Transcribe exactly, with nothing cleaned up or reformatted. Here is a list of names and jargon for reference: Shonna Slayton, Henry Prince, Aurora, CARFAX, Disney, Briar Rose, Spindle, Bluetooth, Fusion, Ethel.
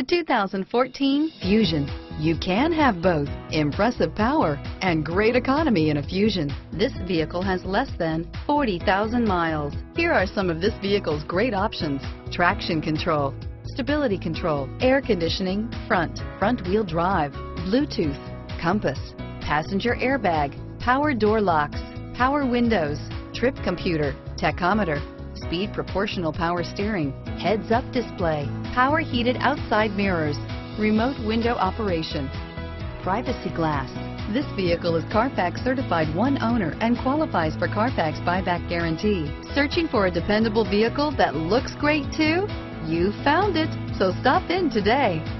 The two thousand fourteen Fusion. You can have both impressive power and great economy in a Fusion. This vehicle has less than forty thousand miles. Here are some of this vehicle's great options: traction control, stability control, air conditioning, front, front wheel drive, Bluetooth, compass, passenger airbag, power door locks, power windows, trip computer, tachometer, speed proportional power steering, heads-up display, power heated outside mirrors, remote window operation, privacy glass. This vehicle is CARFAX certified one owner and qualifies for CARFAX buyback guarantee. Searching for a dependable vehicle that looks great too? You found it, so stop in today.